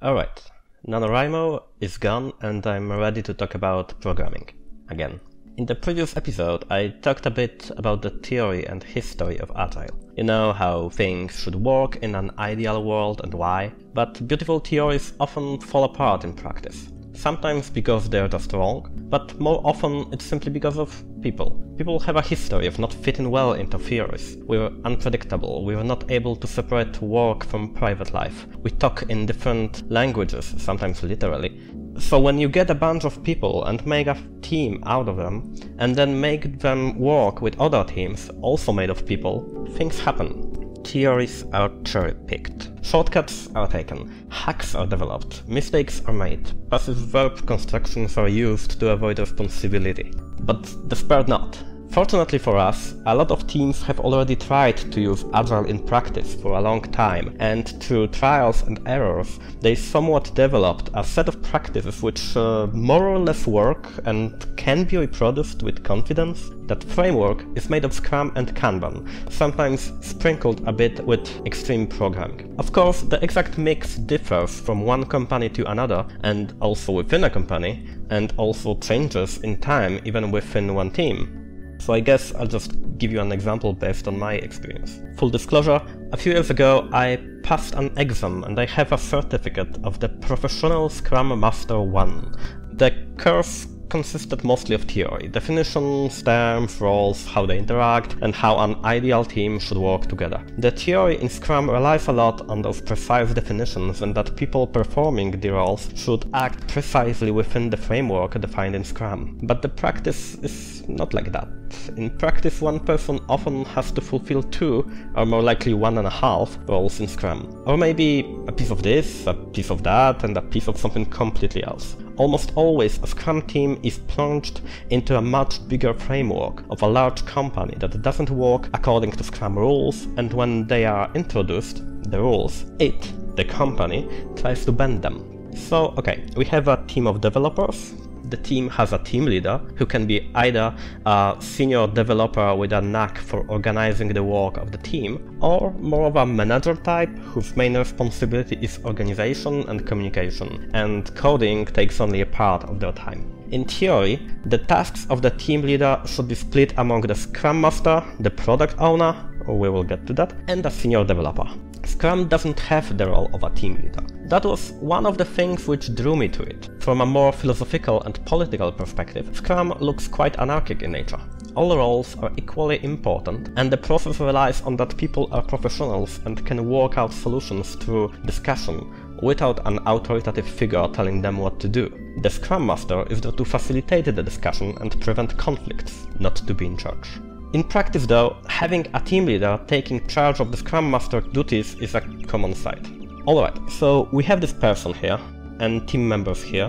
Alright, NaNoWriMo is gone and I'm ready to talk about programming again. In the previous episode I talked a bit about the theory and history of Agile. You know, how things should work in an ideal world and why, but beautiful theories often fall apart in practice. Sometimes because they're just wrong, but more often it's simply because of people. People have a history of not fitting well into theories. We're unpredictable, we're not able to separate work from private life. We talk in different languages, sometimes literally. So when you get a bunch of people and make a team out of them, and then make them work with other teams also made of people, things happen. Theories are cherry-picked, shortcuts are taken, hacks are developed, mistakes are made, passive verb constructions are used to avoid responsibility. But despair not. Fortunately for us, a lot of teams have already tried to use Agile in practice for a long time, and through trials and errors, they somewhat developed a set of practices which more or less work and can be reproduced with confidence. That framework is made of Scrum and Kanban, sometimes sprinkled a bit with extreme programming. Of course, the exact mix differs from one company to another, and also within a company, and also changes in time even within one team. So I guess I'll just give you an example based on my experience. Full disclosure, a few years ago I passed an exam and I have a certificate of the Professional Scrum Master 1. The course consisted mostly of theory, definitions, terms, roles, how they interact, and how an ideal team should work together. The theory in Scrum relies a lot on those precise definitions and that people performing the roles should act precisely within the framework defined in Scrum. But the practice is not like that. In practice, one person often has to fulfill two, or more likely 1.5, roles in Scrum. Or maybe a piece of this, a piece of that, and a piece of something completely else. Almost always a Scrum team is plunged into a much bigger framework of a large company that doesn't work according to Scrum rules, and when they are introduced, the rules, the company, tries to bend them. So okay, we have a team of developers. The team has a team leader, who can be either a senior developer with a knack for organizing the work of the team, or more of a manager type whose main responsibility is organization and communication, and coding takes only a part of their time. In theory, the tasks of the team leader should be split among the Scrum Master, the product owner, we will get to that, and a senior developer. Scrum doesn't have the role of a team leader. That was one of the things which drew me to it. From a more philosophical and political perspective, Scrum looks quite anarchic in nature. All roles are equally important, and the process relies on that people are professionals and can work out solutions through discussion, without an authoritative figure telling them what to do. The Scrum Master is there to facilitate the discussion and prevent conflicts, not to be in charge. In practice though, having a team leader taking charge of the Scrum Master duties is a common sight. Alright, so we have this person here, and team members here.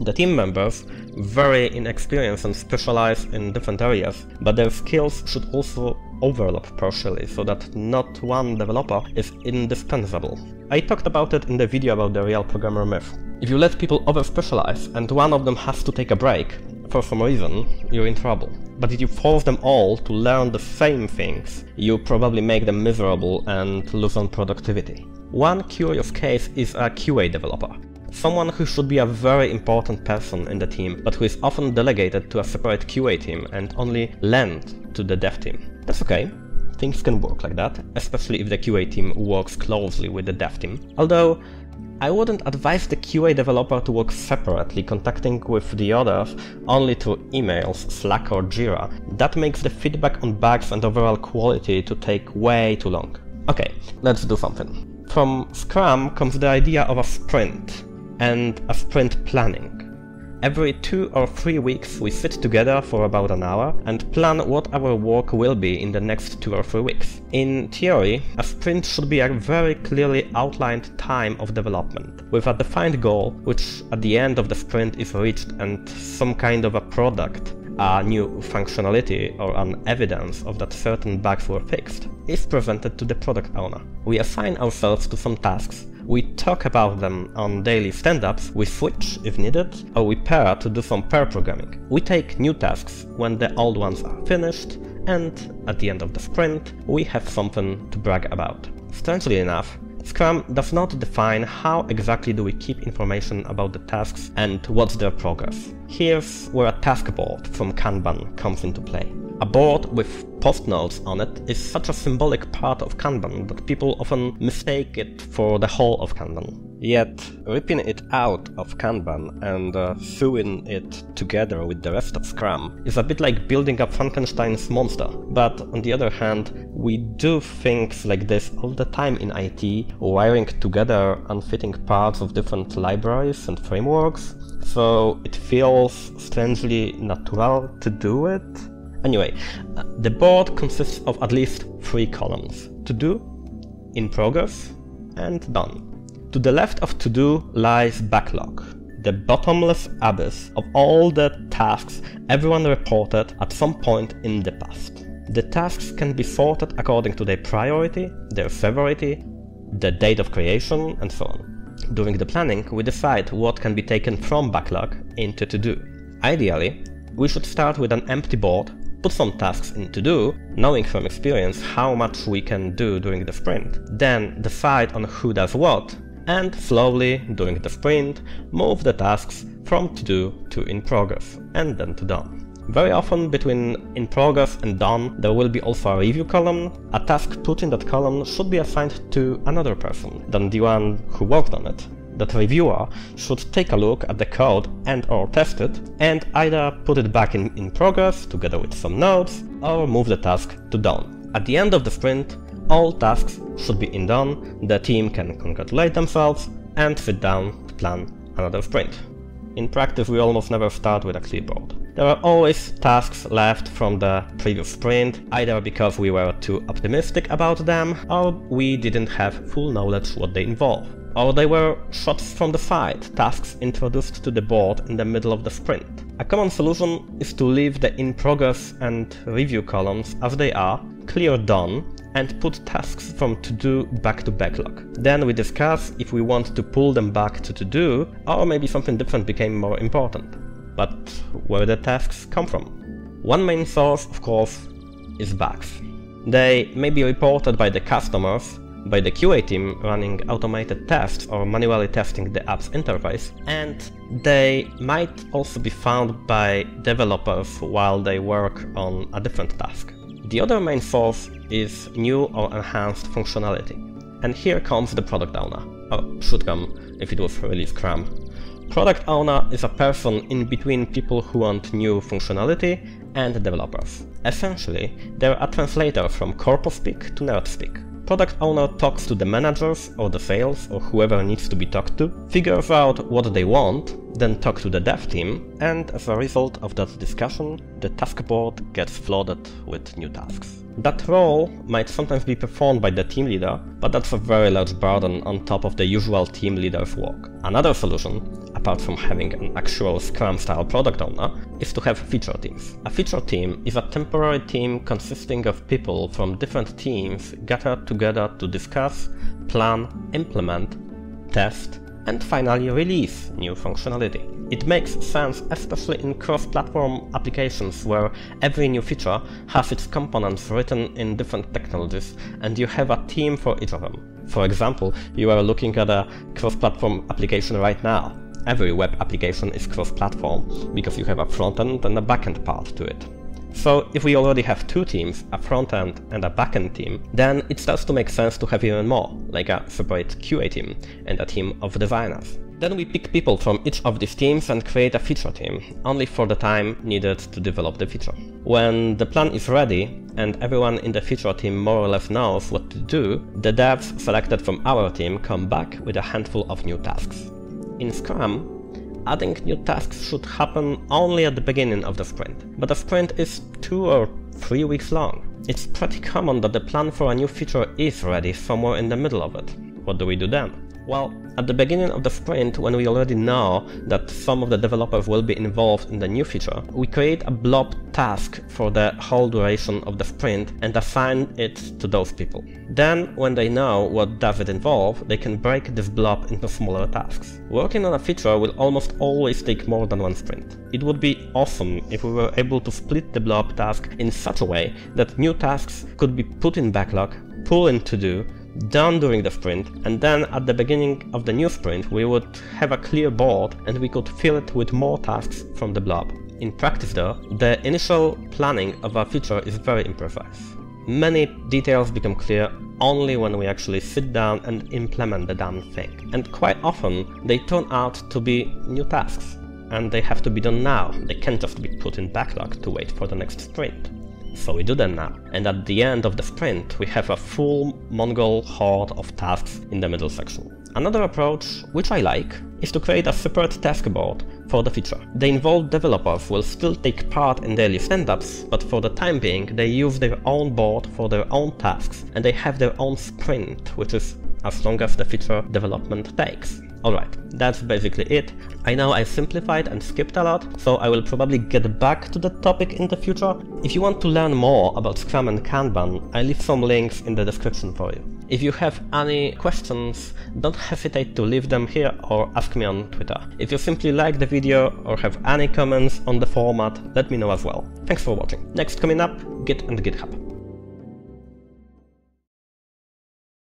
The team members vary in experience and specialize in different areas, but their skills should also overlap partially, so that not one developer is indispensable. I talked about it in the video about the real programmer myth. If you let people over-specialize and one of them has to take a break, for some reason, you're in trouble. But if you force them all to learn the same things, you probably make them miserable and lose on productivity. One curious case is a QA developer. Someone who should be a very important person in the team, but who is often delegated to a separate QA team and only lent to the dev team. That's okay. Things can work like that, especially if the QA team works closely with the dev team. Although, I wouldn't advise the QA developer to work separately, contacting with the others only through emails, Slack or Jira. That makes the feedback on bugs and overall quality to take way too long. Okay, let's do something. From Scrum comes the idea of a sprint and a sprint planning. Every 2 or 3 weeks we sit together for about an hour and plan what our work will be in the next 2 or 3 weeks. In theory, a sprint should be a very clearly outlined time of development, with a defined goal which at the end of the sprint is reached and some kind of a product, a new functionality or an evidence of that certain bugs were fixed, is presented to the product owner. We assign ourselves to some tasks. We talk about them on daily stand-ups, we switch if needed, or we pair to do some pair programming. We take new tasks when the old ones are finished, and at the end of the sprint, we have something to brag about. Strangely enough, Scrum does not define how exactly do we keep information about the tasks and what's their progress. Here's where a task board from Kanban comes into play. A board with post notes on it is such a symbolic part of Kanban that people often mistake it for the whole of Kanban. Yet, ripping it out of Kanban and sewing it together with the rest of Scrum is a bit like building up Frankenstein's monster. But on the other hand, we do things like this all the time in IT, wiring together unfitting parts of different libraries and frameworks, so it feels strangely natural to do it. Anyway, the board consists of at least three columns: to do, in progress, and done. To the left of to do lies backlog, the bottomless abyss of all the tasks everyone reported at some point in the past. The tasks can be sorted according to their priority, their severity, the date of creation, and so on. During the planning, we decide what can be taken from backlog into to do. Ideally, we should start with an empty board, put some tasks in to do, knowing from experience how much we can do during the sprint, then decide on who does what, and slowly, during the sprint, move the tasks from to do to in progress, and then to done. Very often between in progress and done there will be also a review column. A task put in that column should be assigned to another person than the one who worked on it. That reviewer should take a look at the code and/or test it, and either put it back in progress together with some notes, or move the task to done. At the end of the sprint, all tasks should be in done, the team can congratulate themselves, and sit down to plan another sprint. In practice, we almost never start with a clear board. There are always tasks left from the previous sprint, either because we were too optimistic about them, or we didn't have full knowledge what they involve. Or they were shots from the side, tasks introduced to the board in the middle of the sprint. A common solution is to leave the in progress and review columns as they are, clear done, and put tasks from to do back to backlog. Then we discuss if we want to pull them back to do, or maybe something different became more important. But where the tasks come from? One main source, of course, is bugs. They may be reported by the customers, by the QA team running automated tests or manually testing the app's interface, and they might also be found by developers while they work on a different task. The other main source is new or enhanced functionality. And here comes the product owner, or should come if it was really Scrum. Product owner is a person in between people who want new functionality and developers. Essentially, they're a translator from corpo-speak to nerd-speak. Product owner talks to the managers or the sales or whoever needs to be talked to, figures out what they want, then talks to the dev team, and as a result of that discussion, the task board gets flooded with new tasks. That role might sometimes be performed by the team leader, but that's a very large burden on top of the usual team leader's work. Another solution, apart from having an actual Scrum-style product owner, is to have feature teams. A feature team is a temporary team consisting of people from different teams gathered together to discuss, plan, implement, test, and finally release new functionality. It makes sense especially in cross-platform applications where every new feature has its components written in different technologies and you have a team for each of them. For example, you are looking at a cross-platform application right now. Every web application is cross-platform because you have a front-end and a back-end part to it. So if we already have two teams, a front-end and a back-end team, then it starts to make sense to have even more, like a separate QA team and a team of designers. Then we pick people from each of these teams and create a feature team, only for the time needed to develop the feature. When the plan is ready, and everyone in the feature team more or less knows what to do, the devs selected from our team come back with a handful of new tasks. In Scrum, adding new tasks should happen only at the beginning of the sprint, but the sprint is 2 or 3 weeks long. It's pretty common that the plan for a new feature is ready somewhere in the middle of it. What do we do then? Well, at the beginning of the sprint, when we already know that some of the developers will be involved in the new feature, we create a blob task for the whole duration of the sprint and assign it to those people. Then, when they know what does it involve, they can break this blob into smaller tasks. Working on a feature will almost always take more than one sprint. It would be awesome if we were able to split the blob task in such a way that new tasks could be put in backlog, pull in to do, done during the sprint, and then at the beginning of the new sprint we would have a clear board and we could fill it with more tasks from the blob. In practice though, the initial planning of a feature is very imprecise. Many details become clear only when we actually sit down and implement the damn thing. And quite often they turn out to be new tasks, and they have to be done now, they can't just be put in backlog to wait for the next sprint. So we do them now, and at the end of the sprint we have a full Mongol horde of tasks in the middle section. Another approach, which I like, is to create a separate task board for the feature. The involved developers will still take part in daily stand-ups, but for the time being they use their own board for their own tasks, and they have their own sprint, which is as long as the feature development takes. Alright, that's basically it. I know I simplified and skipped a lot, so I will probably get back to the topic in the future. If you want to learn more about Scrum and Kanban, I leave some links in the description for you. If you have any questions, don't hesitate to leave them here or ask me on Twitter. If you simply like the video or have any comments on the format, let me know as well. Thanks for watching. Next coming up, Git and GitHub.